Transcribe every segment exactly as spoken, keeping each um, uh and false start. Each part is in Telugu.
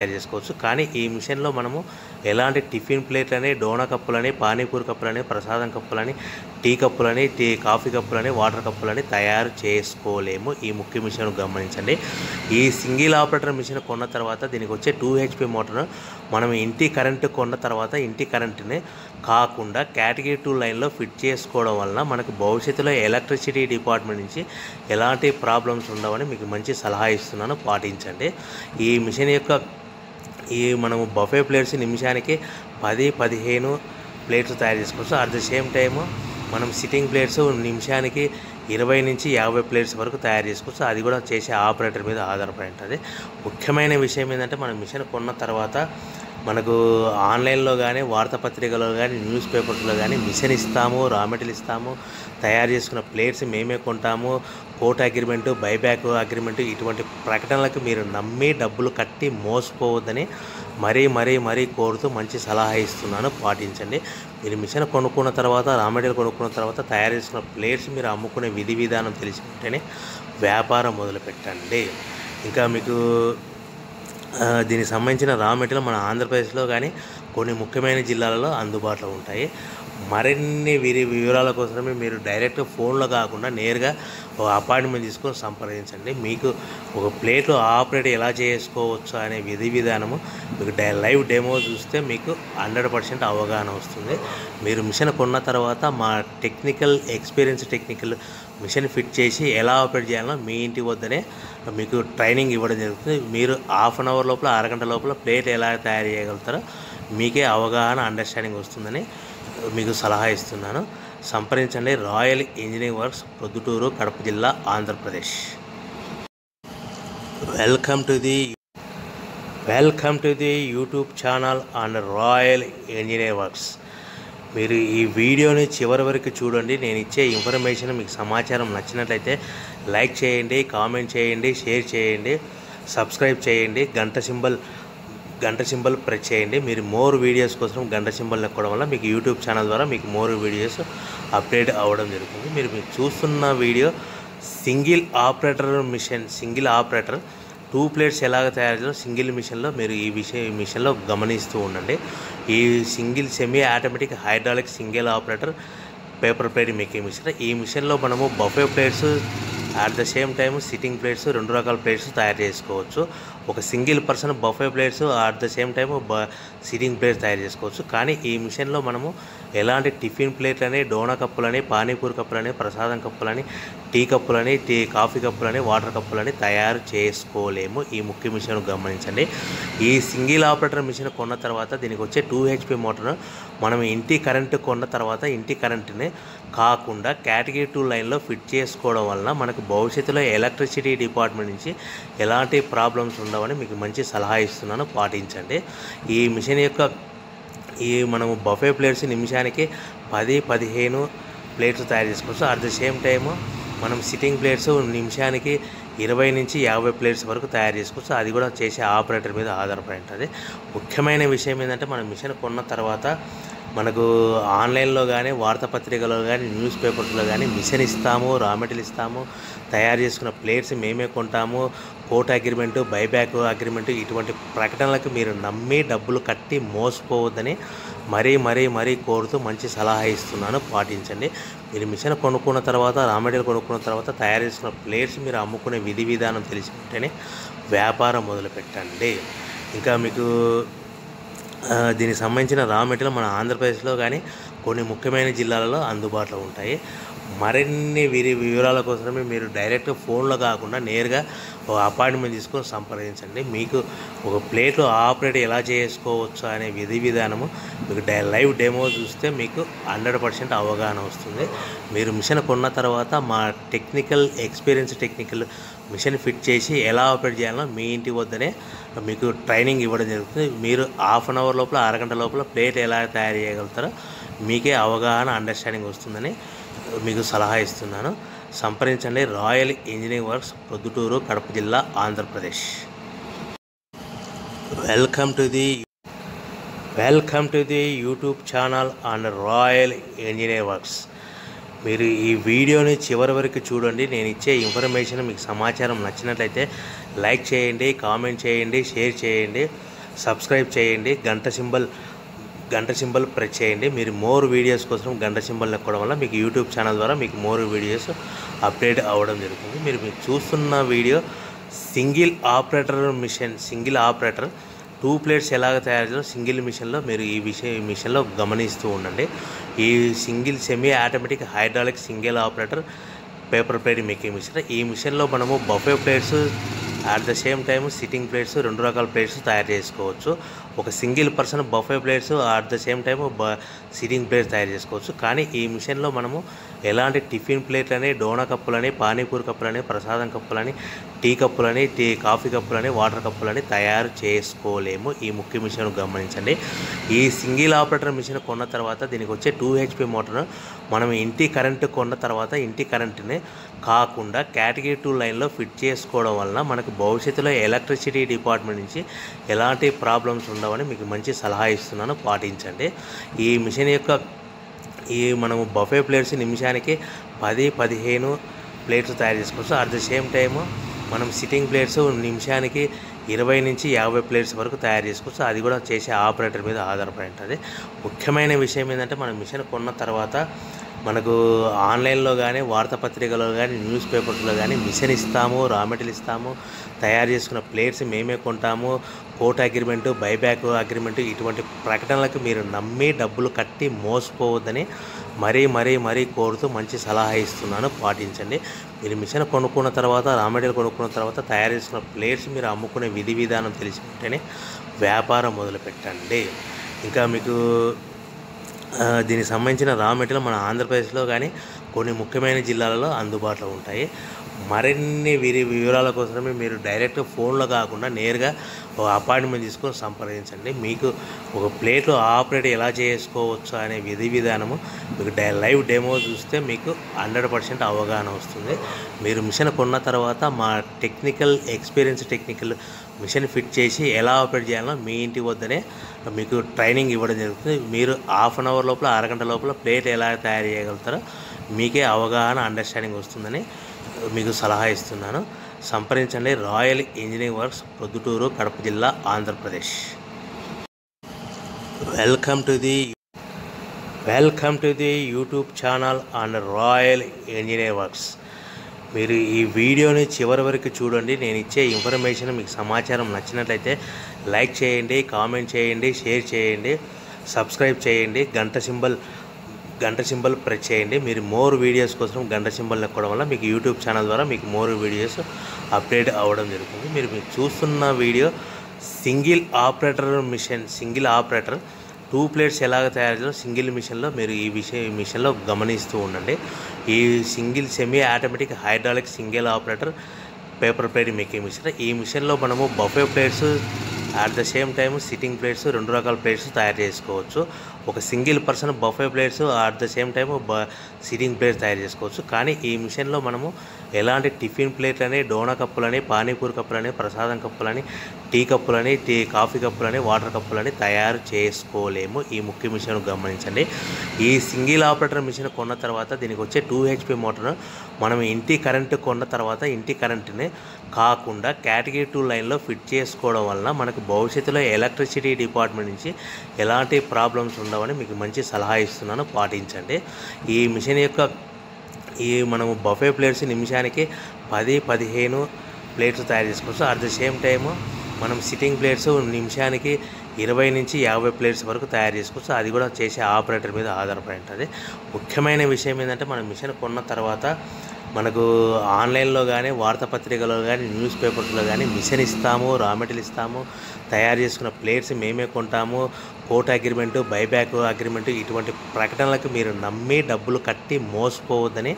తయారు చేసుకోవచ్చు. కానీ ఈ మిషన్లో మనము ఎలాంటి టిఫిన్ ప్లేట్లని, డోనా కప్పులని, పానీపూరి కప్పులని, ప్రసాదం కప్పులని, టీ కప్పులని, టీ కాఫీ కప్పులని, వాటర్ కప్పులని తయారు చేసుకోలేము. ఈ ముఖ్య మిషన్ గమనించండి. ఈ సింగిల్ ఆపరేటర్ మిషన్ కొన్న తర్వాత దీనికి వచ్చే టూ హెచ్పి మోటార్ మనం ఇంటి కరెంటు కొన్న తర్వాత ఇంటి కరెంటుని కాకుండా కేటగిరీ టూ లైన్లో ఫిట్ చేసుకోవడం వలన మనకు భవిష్యత్తులో ఎలక్ట్రిసిటీ డిపార్ట్మెంట్ నుంచి ఎలాంటి ప్రాబ్లమ్స్ ఉండవని మీకు మంచి సలహా ఇస్తున్నాను, పాటించండి. ఈ మిషన్ యొక్క ఈ మనము బఫే ప్లేట్స్ నిమిషానికి పది పదిహేను ప్లేట్స్ తయారు చేసుకోవచ్చు. అట్ ద సేమ్ టైము మనం సిట్టింగ్ ప్లేట్స్ నిమిషానికి ఇరవై నుంచి యాభై ప్లేట్స్ వరకు తయారు చేసుకోవచ్చు. అది కూడా చేసే ఆపరేటర్ మీద ఆధారపడి ఉంటుంది. ముఖ్యమైన విషయం ఏంటంటే మనం మిషన్ కొన్న తర్వాత మనకు ఆన్లైన్లో కానీ, వార్తాపత్రికలో కానీ, న్యూస్ పేపర్స్లో కానీ మిషన్ ఇస్తాము, రా మెటీరియల్ ఇస్తాము, తయారు చేసుకున్న ప్లేట్స్ మేమే కొంటాము, కోట్ అగ్రిమెంటు, బైబ్యాక్ అగ్రిమెంటు, ఇటువంటి ప్రకటనలకు మీరు నమ్మి డబ్బులు కట్టి మోసపోవద్దని మరీ మరీ మరీ కోరుతూ మంచి సలహా ఇస్తున్నాను, పాటించండి. మీరు మిషన్ కొనుక్కున్న తర్వాత, రా మెటీరియల్ కొనుక్కున్న తర్వాత తయారు చేసుకున్న ప్లేట్స్ మీరు అమ్ముకునే విధి విధానం తెలిసి ఉంటేనే వ్యాపారం మొదలుపెట్టండి. ఇంకా మీకు దీనికి సంబంధించిన రా మెటీరియల్ మన ఆంధ్రప్రదేశ్లో కానీ కొన్ని ముఖ్యమైన జిల్లాలలో అందుబాటులో ఉంటాయి. మరిన్ని వీరి వివరాల కోసమే మీరు డైరెక్ట్ ఫోన్లో కాకుండా నేరుగా ఒక అపాయింట్మెంట్ తీసుకొని సంప్రదించండి. మీకు ఒక ప్లేట్ ఆపరేట్ ఎలా చేసుకోవచ్చు అనే విధి విధానము మీకు డై లైవ్ డెమో చూస్తే మీకు హండ్రెడ్ పర్సెంట్ అవగాహన వస్తుంది. మీరు మిషన్ కొన్న తర్వాత మా technical experience technical machine fit చేసి ఎలా ఆపరేట్ చేయాలో మీ ఇంటి వద్దనే మీకు ట్రైనింగ్ ఇవ్వడం జరుగుతుంది. మీరు హాఫ్ అన్ అవర్ లోపల, అరగంట లోపల ప్లేట్ ఎలా తయారు చేయగలుగుతారో మీకే అవగాహన, అండర్స్టాండింగ్ వస్తుందని మీకు సలహా ఇస్తున్నాను. సంప్రదించండి. Royal engineering works, Proddatur, Kadapa జిల్లా, Andhra Pradesh. Welcome to the welcome to the YouTube channel and royal engineering works. మీరు ఈ వీడియోని చివరి వరకు చూడండి. నేను ఇచ్చే ఇన్ఫర్మేషన్ మీకు సమాచారం నచ్చినట్లయితే లైక్ చేయండి, కామెంట్ చేయండి, షేర్ చేయండి, సబ్స్క్రైబ్ చేయండి, గంట సింబల్ గంట సింబల్ ప్రెస్ చేయండి. మీరు మోర్ వీడియోస్ కోసం గంట సింబల్ నొక్కడం వల్ల మీకు యూట్యూబ్ ఛానల్ ద్వారా మీకు మోర్ వీడియోస్ అప్డేట్ అవ్వడం జరుగుతుంది. మీరు మీరు చూస్తున్న video single operator machine, single operator two plates ఎలాగ తయారు చేయాలో సింగిల్ మిషన్లో మీరు ఈ విషయం ఈ మిషన్లో గమనిస్తూ ఉండండి. ఈ single semi automatic hydraulic single operator paper plate making machine. ఈ మిషన్లో మనము buffet plates, at the same time sitting plates, రెండు రకాల ప్లేట్స్ తయారు చేసుకోవచ్చు. ఒక single person buffet plates, at the same time బ సిట్టింగ్ ప్లేట్స్ తయారు చేసుకోవచ్చు. కానీ ఈ మిషన్లో మనము ఎలాంటి టిఫిన్ ప్లేట్లని, డోనా కప్పులని, పానీపూరి కప్పులని, ప్రసాదం కప్పులని, టీ కప్పులని, టీ కాఫీ కప్పులని, వాటర్ కప్పులని తయారు చేసుకోలేము. ఈ ముఖ్య మిషన్ గమనించండి. ఈ సింగిల్ ఆపరేటర్ మిషన్ కొన్న తర్వాత దీనికి వచ్చే టూ హెచ్పి మోటార్ మనం ఇంటి కరెంటు కొన్న తర్వాత ఇంటి కరెంటుని కాకుండా కేటగిరీ టూ లైన్లో ఫిట్ చేసుకోవడం వలన మనకు భవిష్యత్తులో ఎలక్ట్రిసిటీ డిపార్ట్మెంట్ నుంచి ఎలాంటి ప్రాబ్లమ్స్ ఉండవని మీకు మంచి సలహా ఇస్తున్నాను, పాటించండి. ఈ మిషన్ యొక్క ఈ మనము బఫే ప్లేట్స్ నిమిషానికి పది పదిహేను ప్లేట్స్ తయారు చేసుకోవచ్చు. అట్ ద సేమ్ టైము మనం సిట్టింగ్ ప్లేట్స్ నిమిషానికి ఇరవై నుంచి యాభై ప్లేట్స్ వరకు తయారు చేసుకోవచ్చు. అది కూడా చేసే ఆపరేటర్ మీద ఆధారపడి ఉంటుంది. ముఖ్యమైన విషయం ఏంటంటే మనం మిషన్ కొన్న తర్వాత మనకు ఆన్లైన్లో కానీ, వార్తాపత్రికలో కానీ, న్యూస్ పేపర్స్లో కానీ మిషన్ ఇస్తాము, రా మెటీరియల్ ఇస్తాము, తయారు చేసుకున్న ప్లేట్స్ మేమే కొంటాము, కోట్ అగ్రిమెంటు, బైబ్యాక్ అగ్రిమెంటు, ఇటువంటి ప్రకటనలకు మీరు నమ్మి డబ్బులు కట్టి మోసపోవద్దని మరీ మరీ మరీ కోరుతూ మంచి సలహా ఇస్తున్నాను, పాటించండి. మీరు మిషన్ కొనుక్కున్న తర్వాత, రా మెటీరియల్ కొనుక్కున్న తర్వాత తయారు చేసుకున్న ప్లేట్స్ మీరు అమ్ముకునే విధి విధానం తెలిసి ఉంటేనే వ్యాపారం మొదలుపెట్టండి. ఇంకా మీకు దీనికి సంబంధించిన రా మెటీరియల్ మన ఆంధ్రప్రదేశ్లో కానీ కొన్ని ముఖ్యమైన జిల్లాలలో అందుబాటులో ఉంటాయి. మరిన్ని వీరి వివరాల కోసమే మీరు డైరెక్ట్ ఫోన్లో కాకుండా నేరుగా ఒక అపాయింట్మెంట్ తీసుకొని సంప్రదించండి. మీకు ఒక ప్లేట్ ఆపరేట్ ఎలా చేసుకోవచ్చు అనే విధి విధానము మీకు డై లైవ్ డెమో చూస్తే మీకు హండ్రెడ్ పర్సెంట్ అవగాహన వస్తుంది. మీరు మిషన్ కొన్న తర్వాత మా technical experience technical machine fit చేసి ఎలా ఆపరేట్ చేయాలో మీ ఇంటి వద్దనే మీకు ట్రైనింగ్ ఇవ్వడం జరుగుతుంది. మీరు హాఫ్ అన్ అవర్ లోపల, అరగంట లోపల ప్లేట్ ఎలా తయారు చేయగలుగుతారో మీకే అవగాహన, అండర్స్టాండింగ్ వస్తుందని మీకు సలహా ఇస్తున్నాను. సంప్రదించండి. Royal engineering works, Proddatur, Kadapa జిల్లా, Andhra Pradesh. Welcome to the welcome to the YouTube channel and royal engineering works. మీరు ఈ వీడియోని చివరి వరకు చూడండి. నేను ఇచ్చే ఇన్ఫర్మేషన్ మీకు సమాచారం నచ్చినట్లయితే లైక్ చేయండి, కామెంట్ చేయండి, షేర్ చేయండి, సబ్స్క్రైబ్ చేయండి, గంట సింబల్ గంట సింబల్ ప్రెస్ చేయండి. మీరు మోర్ వీడియోస్ కోసం గంట సింబల్ నొక్కడం వల్ల మీకు యూట్యూబ్ ఛానల్ ద్వారా మీకు మోర్ వీడియోస్ అప్డేట్ అవ్వడం జరుగుతుంది. మీరు మీరు చూస్తున్న video single operator machine, single operator two plates ఎలాగ తయారు చేయాలో సింగిల్ మిషన్లో మీరు ఈ విషయం ఈ మిషన్లో గమనిస్తూ ఉండండి. ఈ single semi automatic hydraulic single operator paper plate making machine. ఈ మిషన్లో మనము buffet plates at the same time sitting plates రెండు రకాల ప్లేట్స్ తయారు చేసుకోవచ్చు. ఒక single person buffet plates at the same time బ సిట్టింగ్ ప్లేట్స్ తయారు చేసుకోవచ్చు. కానీ ఈ మిషన్లో మనము ఎలాంటి టిఫిన్ ప్లేట్లని, డోనా కప్పులని, పానీపూరి కప్పులని, ప్రసాదం కప్పులని, టీ కప్పులని, టీ కాఫీ కప్పులని, వాటర్ కప్పులని తయారు చేసుకోలేము. ఈ ముఖ్య మిషన్ గమనించండి. ఈ సింగిల్ ఆపరేటర్ మిషన్ కొన్న తర్వాత దీనికి వచ్చే టూ హెచ్పి మోటార్ మనం ఇంటి కరెంటు కొన్న తర్వాత ఇంటి కరెంటుని కాకుండా కేటగిరీ టూ లైన్లో ఫిట్ చేసుకోవడం వలన మనకు భవిష్యత్తులో ఎలక్ట్రిసిటీ డిపార్ట్మెంట్ నుంచి ఎలాంటి ప్రాబ్లమ్స్ ఉండవని మీకు మంచి సలహా ఇస్తున్నాను, పాటించండి. ఈ మిషన్ యొక్క ఈ మనము బఫే ప్లేట్స్ నిమిషానికి పది పదిహేను ప్లేట్స్ తయారు చేసుకోవచ్చు. అట్ ద సేమ్ టైము మనం సిట్టింగ్ ప్లేట్స్ నిమిషానికి ఇరవై నుంచి యాభై ప్లేట్స్ వరకు తయారు చేసుకోవచ్చు. అది కూడా చేసే ఆపరేటర్ మీద ఆధారపడి ఉంటుంది. ముఖ్యమైన విషయం ఏంటంటే మనం మిషన్ కొన్న తర్వాత మనకు ఆన్లైన్లో కానీ, వార్తాపత్రికలో కానీ, న్యూస్ పేపర్స్లో కానీ మిషన్ ఇస్తాము, రా మెటీరియల్ ఇస్తాము, తయారు చేసుకున్న ప్లేట్స్ మేమే కొంటాము, కోట్ అగ్రిమెంటు, బైబ్యాక్ అగ్రిమెంటు, ఇటువంటి ప్రకటనలకు మీరు నమ్మి డబ్బులు కట్టి మోసపోవద్దని మరీ మరీ మరీ కోరుతూ మంచి సలహా ఇస్తున్నాను, పాటించండి. మీరు మిషన్ కొనుక్కున్న తర్వాత, రా మెటీరియల్ కొనుక్కున్న తర్వాత తయారు చేసుకున్న ప్లేట్స్ మీరు అమ్ముకునే విధి విధానం తెలిసి ఉంటేనే వ్యాపారం మొదలుపెట్టండి. ఇంకా మీకు దీనికి సంబంధించిన రా మెటీరియల్ మన ఆంధ్రప్రదేశ్లో కానీ కొన్ని ముఖ్యమైన జిల్లాలలో అందుబాటులో ఉంటాయి. మరిన్ని వీరి వివరాల కోసమే మీరు డైరెక్ట్ ఫోన్లో కాకుండా నేరుగా ఒక అపాయింట్మెంట్ తీసుకొని సంప్రదించండి. మీకు ఒక ప్లేట్లో ఆపరేట్ ఎలా చేసుకోవచ్చు అనే విధి విధానము మీకు డై లైవ్ డెమో చూస్తే మీకు హండ్రెడ్ పర్సెంట్ అవగాహన వస్తుంది. మీరు మిషన్ కొన్న తర్వాత మా technical experience technical machine fit చేసి ఎలా ఆపరేట్ చేయాలో మీ ఇంటి వద్దనే మీకు ట్రైనింగ్ ఇవ్వడం జరుగుతుంది. మీరు హాఫ్ అన్ అవర్ లోపల, అరగంట లోపల ప్లేట్ ఎలా తయారు చేయగలుగుతారో మీకే అవగాహన, అండర్స్టాండింగ్ వస్తుందని మీకు సలహా ఇస్తున్నాను. సంప్రదించండి. Royal engineering works, Proddatur, Kadapa జిల్లా, Andhra Pradesh. Welcome to the welcome to the YouTube channel and royal engineering works. మీరు ఈ వీడియోని చివరి వరకు చూడండి. నేను ఇచ్చే ఇన్ఫర్మేషన్ మీకు సమాచారం నచ్చినట్లయితే లైక్ చేయండి, కామెంట్ చేయండి, షేర్ చేయండి, సబ్స్క్రైబ్ చేయండి, గంట సింబల్ గంట సింబల్ ప్రెస్ చేయండి. మీరు మోర్ వీడియోస్ కోసం గంట సింబల్ నొక్కడం వల్ల మీకు యూట్యూబ్ ఛానల్ ద్వారా మీకు మోర్ వీడియోస్ అప్డేట్ అవ్వడం జరుగుతుంది. మీరు మీరు చూస్తున్న video single operator machine, single operator two plates ఎలాగ తయారు చేయాలో సింగిల్ మిషన్లో మీరు ఈ విషయం ఈ మిషన్లో గమనిస్తూ ఉండండి. ఈ single semi automatic hydraulic single operator paper plate making machine. ఈ మిషన్లో మనము buffet plates at the same time sitting plates రెండు రకాల ప్లేట్స్ తయారు చేసుకోవచ్చు. ఒక single person buffet plates at the same time బ సిట్టింగ్ ప్లేట్స్ తయారు చేసుకోవచ్చు. కానీ ఈ మిషన్లో మనము ఎలాంటి టిఫిన్ ప్లేట్లని, డోనా కప్పులని, పానీపూరి కప్పులని, ప్రసాదం కప్పులని, టీ కప్పులని, టీ కాఫీ కప్పులని, వాటర్ కప్పులని తయారు చేసుకోలేము. ఈ ముఖ్య మిషన్ గమనించండి. ఈ సింగిల్ ఆపరేటర్ మిషన్ కొన్న తర్వాత దీనికి వచ్చే టూ హెచ్పి మోటార్ మనం ఇంటి కరెంటు కొన్న తర్వాత ఇంటి కరెంటుని కాకుండా కేటగిరీ టూ లైన్లో ఫిట్ చేసుకోవడం వలన మనకు భవిష్యత్తులో ఎలక్ట్రిసిటీ డిపార్ట్మెంట్ నుంచి ఎలాంటి ప్రాబ్లమ్స్ ఉండవని మీకు మంచి సలహా ఇస్తున్నాను, పాటించండి. ఈ మిషన్ యొక్క ఈ మనము బఫే ప్లేట్స్ నిమిషానికి పది పదిహేను ప్లేట్స్ తయారు చేసుకోవచ్చు. అట్ ద సేమ్ టైము మనం సిట్టింగ్ ప్లేట్స్ నిమిషానికి ఇరవై నుంచి యాభై ప్లేట్స్ వరకు తయారు చేసుకోవచ్చు. అది కూడా చేసే ఆపరేటర్ మీద ఆధారపడి ఉంటుంది. ముఖ్యమైన విషయం ఏంటంటే మనం మిషన్ కొన్న తర్వాత మనకు ఆన్లైన్లో కానీ, వార్తాపత్రికలో కానీ, న్యూస్ పేపర్స్లో కానీ మిషన్ ఇస్తాము, రా మెటీరియల్ ఇస్తాము, తయారు చేసుకున్న ప్లేట్స్ మేమే కొంటాము, కోట్ అగ్రిమెంటు, బైబ్యాక్ అగ్రిమెంటు, ఇటువంటి ప్రకటనలకు మీరు నమ్మి డబ్బులు కట్టి మోసపోవద్దని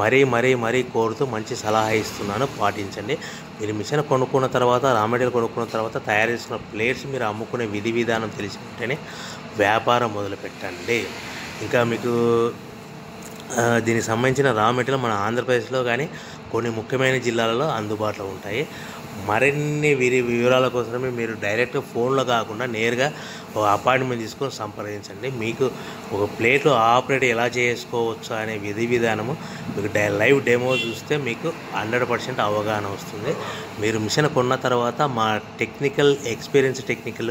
మరీ మరీ మరీ కోరుతూ మంచి సలహా ఇస్తున్నాను, పాటించండి. మీరు మిషన్ కొనుక్కున్న తర్వాత, రా మెటీరియల్ కొనుక్కున్న తర్వాత తయారు చేసుకున్న ప్లేట్స్ మీరు అమ్ముకునే విధి విధానం తెలిసి ఉంటేనే వ్యాపారం మొదలుపెట్టండి. ఇంకా మీకు దీనికి సంబంధించిన రా మెటీరియల్ మన ఆంధ్రప్రదేశ్లో కానీ కొన్ని ముఖ్యమైన జిల్లాలలో అందుబాటులో ఉంటాయి. మరిన్ని వీరి వివరాల కోసమే మీరు డైరెక్ట్ ఫోన్లో కాకుండా నేరుగా ఒక అపాయింట్మెంట్ తీసుకొని సంప్రదించండి. మీకు ఒక ప్లేట్లో ఆపరేట్ ఎలా చేసుకోవచ్చు అనే విధి విధానము మీకు డై లైవ్ డెమో చూస్తే మీకు హండ్రెడ్ పర్సెంట్ అవగాహన వస్తుంది. మీరు మిషన్ కొన్న తర్వాత మా టెక్నికల్ ఎక్స్పీరియన్స్ టెక్నికల్